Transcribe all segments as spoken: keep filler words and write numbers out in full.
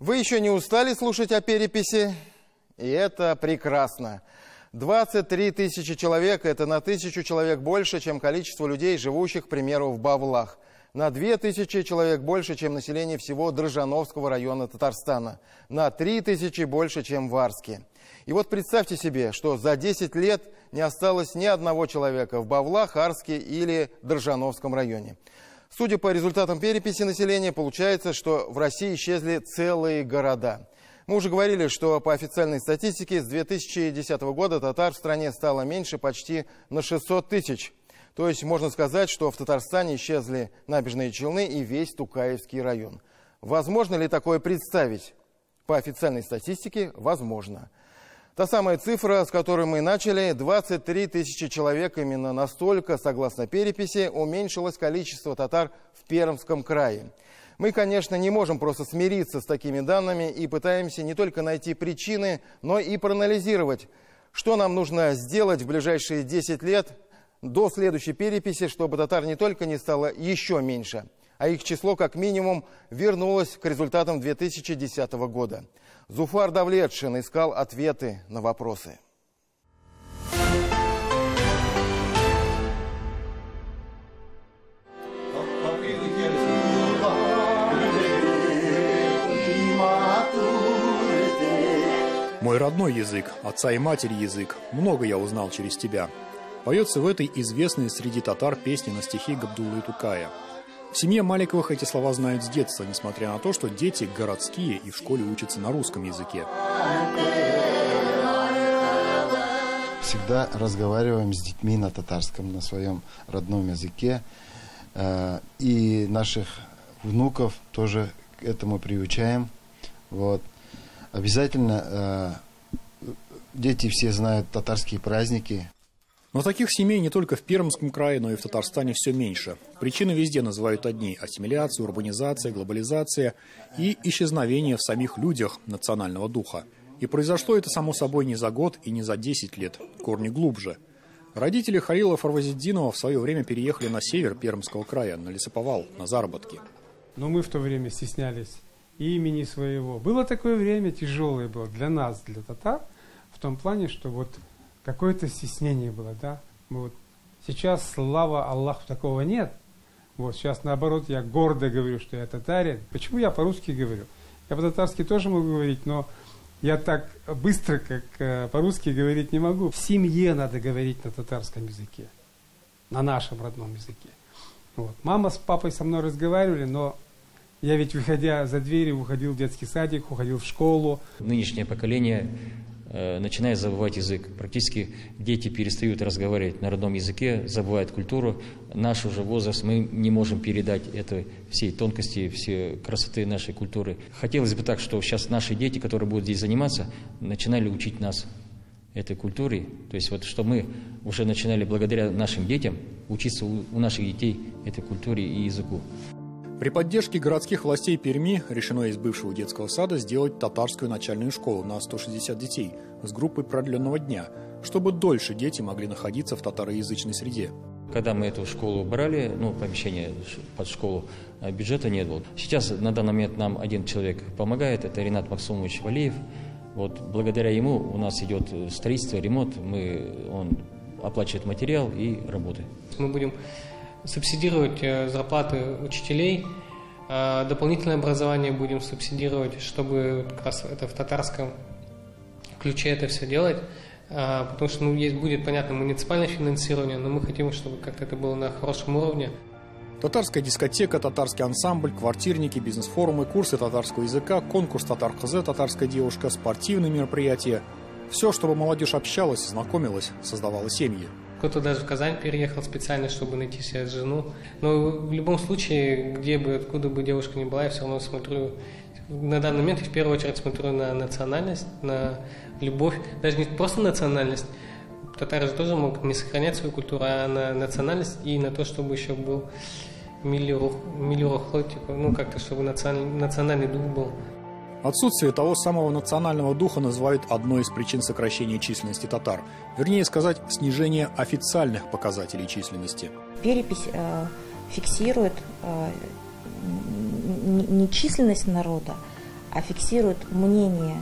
Вы еще не устали слушать о переписи? И это прекрасно. двадцать три тысячи человек – это на тысячу человек больше, чем количество людей, живущих, к примеру, в Бавлах. На две тысячи человек больше, чем население всего Дрожжановского района Татарстана. На три тысячи больше, чем в Арске. И вот представьте себе, что за десять лет не осталось ни одного человека в Бавлах, Арске или Дрожжановском районе. Судя по результатам переписи населения, получается, что в России исчезли целые города. Мы уже говорили, что по официальной статистике с две тысячи десятого года татар в стране стало меньше почти на шестьсот тысяч. То есть можно сказать, что в Татарстане исчезли Набережные Челны и весь Тукаевский район. Возможно ли такое представить? По официальной статистике, возможно. Та самая цифра, с которой мы начали, двадцать три тысячи человек, именно настолько, согласно переписи, уменьшилось количество татар в Пермском крае. Мы, конечно, не можем просто смириться с такими данными и пытаемся не только найти причины, но и проанализировать, что нам нужно сделать в ближайшие десять лет до следующей переписи, чтобы татар не только не стало еще меньше, а их число как минимум вернулось к результатам две тысячи десятого года. Зуфар Давлетшин искал ответы на вопросы. Мой родной язык, отца и матери язык, много я узнал через тебя. Поется в этой известной среди татар песне на стихи Габдуллы Тукая. В семье Маликовых эти слова знают с детства, несмотря на то, что дети городские и в школе учатся на русском языке. Всегда разговариваем с детьми на татарском, на своем родном языке. И наших внуков тоже к этому приучаем. Вот. Обязательно дети все знают татарские праздники. Но таких семей не только в Пермском крае, но и в Татарстане все меньше. Причины везде называют одни – ассимиляция, урбанизация, глобализация и исчезновение в самих людях национального духа. И произошло это, само собой, не за год и не за десять лет. Корни глубже. Родители Халила Фарвазиддинова в свое время переехали на север Пермского края, на лесоповал, на заработки. Но мы в то время стеснялись имени своего. Было такое время, тяжелое было для нас, для татар, в том плане, что вот... какое-то стеснение было, да. Вот. Сейчас, слава Аллаху, такого нет. Вот сейчас, наоборот, я гордо говорю, что я татарин. Почему я по-русски говорю? Я по-татарски тоже могу говорить, но я так быстро, как по-русски, говорить не могу. В семье надо говорить на татарском языке, на нашем родном языке. Вот. Мама с папой со мной разговаривали, но я ведь, выходя за двери, уходил в детский садик, уходил в школу. Нынешнее поколение... начинает забывать язык. Практически дети перестают разговаривать на родном языке, забывают культуру. Наш уже возраст, мы не можем передать это, всей тонкости, все красоты нашей культуры. Хотелось бы так, что сейчас наши дети, которые будут здесь заниматься, начинали учить нас этой культуре. То есть вот, что мы уже начинали благодаря нашим детям учиться у наших детей этой культуре и языку. При поддержке городских властей Перми решено из бывшего детского сада сделать татарскую начальную школу на сто шестьдесят детей с группой продленного дня, чтобы дольше дети могли находиться в татароязычной среде. Когда мы эту школу брали, ну, помещение под школу, бюджета не было. Сейчас на данный момент нам один человек помогает, это Ренат Максимович Валеев. Вот, благодаря ему у нас идет строительство, ремонт, мы, он оплачивает материал и работы. Мы будем... субсидировать зарплаты учителей, дополнительное образование будем субсидировать, чтобы как раз это в татарском ключе это все делать, потому что ну, есть, будет, понятно, муниципальное финансирование, но мы хотим, чтобы как-то это было на хорошем уровне. Татарская дискотека, татарский ансамбль, квартирники, бизнес-форумы, курсы татарского языка, конкурс «Татар-Хз», «Татарская девушка», спортивные мероприятия. Все, чтобы молодежь общалась, знакомилась, создавала семьи. Кто-то даже в Казань переехал специально, чтобы найти себе жену. Но в любом случае, где бы, откуда бы девушка ни была, я все равно смотрю, на данный момент я в первую очередь смотрю на национальность, на любовь. Даже не просто национальность, татары же тоже могут не сохранять свою культуру, а на национальность и на то, чтобы еще был миллирух, типа, ну как-то, чтобы национальный, национальный дух был. Отсутствие того самого национального духа называют одной из причин сокращения численности татар. Вернее сказать, снижение официальных показателей численности. Перепись э, фиксирует э, не численность народа, а фиксирует мнение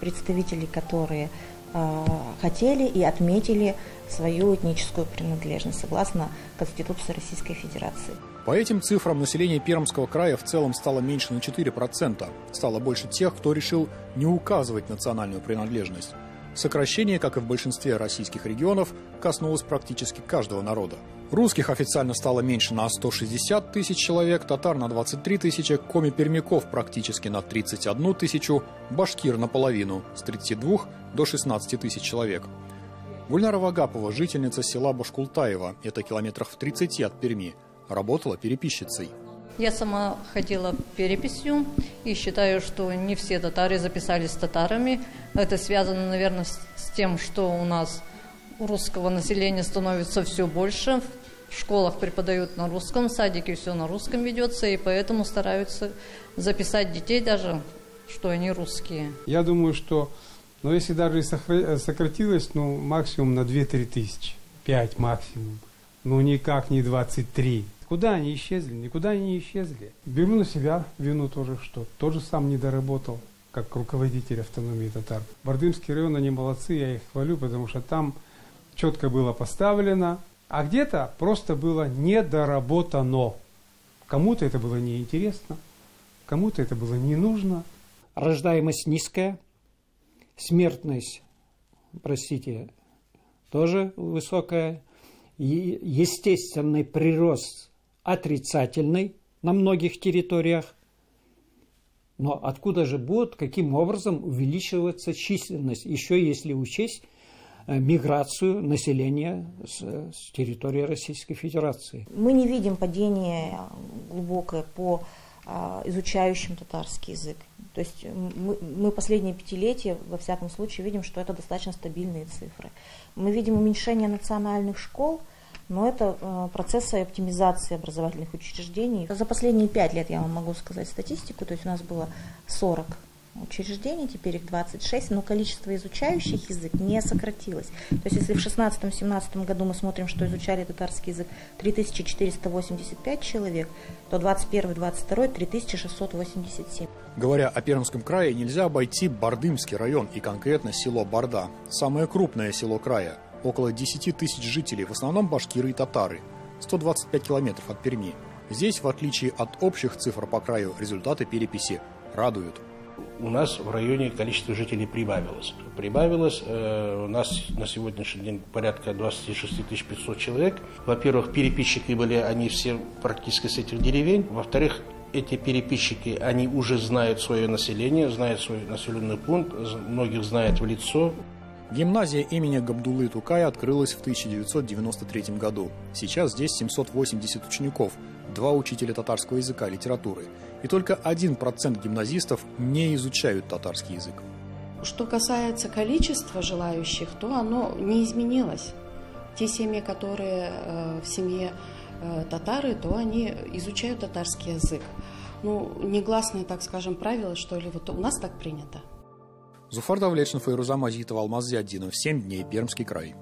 представителей, которые э, хотели и отметили свою этническую принадлежность согласно Конституции Российской Федерации. По этим цифрам население Пермского края в целом стало меньше на четыре процента. Стало больше тех, кто решил не указывать национальную принадлежность. Сокращение, как и в большинстве российских регионов, коснулось практически каждого народа. Русских официально стало меньше на сто шестьдесят тысяч человек, татар на двадцать три тысячи, коми-пермяков практически на тридцать одну тысячу, башкир наполовину, с тридцати двух до шестнадцати тысяч человек. Гульнарова Агапова, жительница села Башкултаева, это километрах в тридцати от Перми, работала переписчицей. Я сама ходила переписью и считаю, что не все татары записались с татарами. Это связано, наверное, с тем, что у нас русского населения становится все больше. В школах преподают на русском, в садике все на русском ведется, и поэтому стараются записать детей даже, что они русские. Я думаю, что, ну, если даже и сократилось, ну, максимум на две-три тысячи, пять максимум, ну, никак не двадцать три. Куда они исчезли? Никуда они не исчезли. Беру на себя вину тоже, что тоже сам не доработал, как руководитель автономии татар. Бардымский район, они молодцы, я их хвалю, потому что там четко было поставлено, а где-то просто было недоработано. Кому-то это было неинтересно, кому-то это было не нужно. Рождаемость низкая, смертность, простите, тоже высокая, естественный прирост отрицательный на многих территориях. Но откуда же будет, каким образом увеличиваться численность, еще если учесть миграцию населения с, с территории Российской Федерации? Мы не видим падения глубокое по а, изучающим татарский язык. То есть мы, мы последние пятилетия, во всяком случае, видим, что это достаточно стабильные цифры. Мы видим уменьшение национальных школ, но это процессы оптимизации образовательных учреждений. За последние пять лет я вам могу сказать статистику, то есть у нас было сорок учреждений, теперь их двадцать шесть, но количество изучающих язык не сократилось. То есть если в шестнадцатом-семнадцатом году мы смотрим, что изучали татарский язык три тысячи четыреста восемьдесят пять человек, то двадцать первый-двадцать второй три тысячи шестьсот восемьдесят семь. Говоря о Пермском крае, нельзя обойти Бардымский район и конкретно село Барда, самое крупное село края. Около десяти тысяч жителей, в основном башкиры и татары, сто двадцать пять километров от Перми. Здесь, в отличие от общих цифр по краю, результаты переписи радуют. У нас в районе количество жителей прибавилось. Прибавилось э, у нас на сегодняшний день порядка двадцати шести тысяч пятисот человек. Во-первых, переписчики были они все практически с этих деревень. Во-вторых, эти переписчики, они уже знают свое население, знают свой населенный пункт, многих знают в лицо. Гимназия имени Габдуллы Тукая открылась в тысяча девятьсот девяносто третьем году. Сейчас здесь семьсот восемьдесят учеников, два учителя татарского языка и литературы. И только один процент гимназистов не изучают татарский язык. Что касается количества желающих, то оно не изменилось. Те семьи, которые э, в семье э, татары, то они изучают татарский язык. Ну, негласное, так скажем, правило, что ли, вот у нас так принято. Зуфар Давлетшин, Файруза Мазитова, Алмаз Зиаддинов. семь дней. Пермский край.